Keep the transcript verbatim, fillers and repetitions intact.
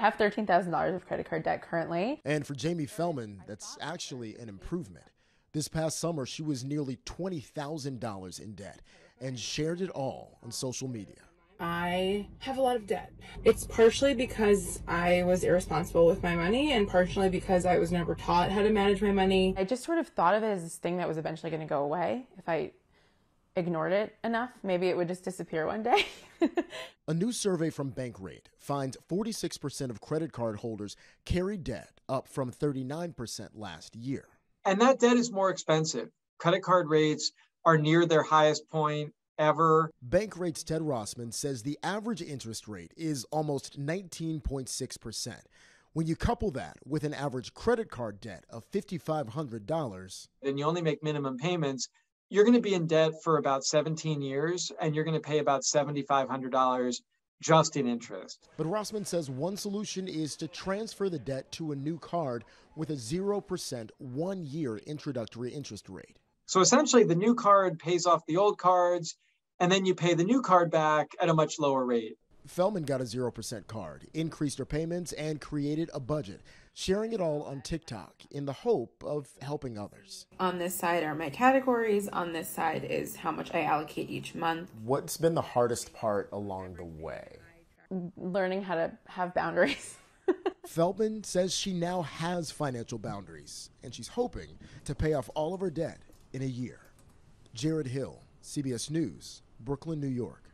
I have thirteen thousand dollars of credit card debt currently. And for Jamie Feldman, that's actually an improvement. This past summer, she was nearly twenty thousand dollars in debt and shared it all on social media. I have a lot of debt. It's partially because I was irresponsible with my money and partially because I was never taught how to manage my money. I just sort of thought of it as this thing that was eventually going to go away. If I ignored it enough, maybe it would just disappear one day. A new survey from Bankrate finds forty-six percent of credit card holders carry debt, up from thirty-nine percent last year. And that debt is more expensive. Credit card rates are near their highest point ever. Bankrate's Ted Rossman says the average interest rate is almost nineteen point six percent. When you couple that with an average credit card debt of five thousand five hundred dollars, and you only make minimum payments, you're going to be in debt for about seventeen years, and you're going to pay about seven thousand five hundred dollars just in interest. But Rossman says one solution is to transfer the debt to a new card with a zero percent one-year introductory interest rate. So essentially, the new card pays off the old cards, and then you pay the new card back at a much lower rate. Feldman got a zero percent card, increased her payments, and created a budget, sharing it all on TikTok in the hope of helping others. On this side are my categories. On this side is how much I allocate each month. What's been the hardest part along the way? Learning how to have boundaries. Feldman says she now has financial boundaries, and she's hoping to pay off all of her debt in a year. Jared Hill, C B S News, Brooklyn, New York.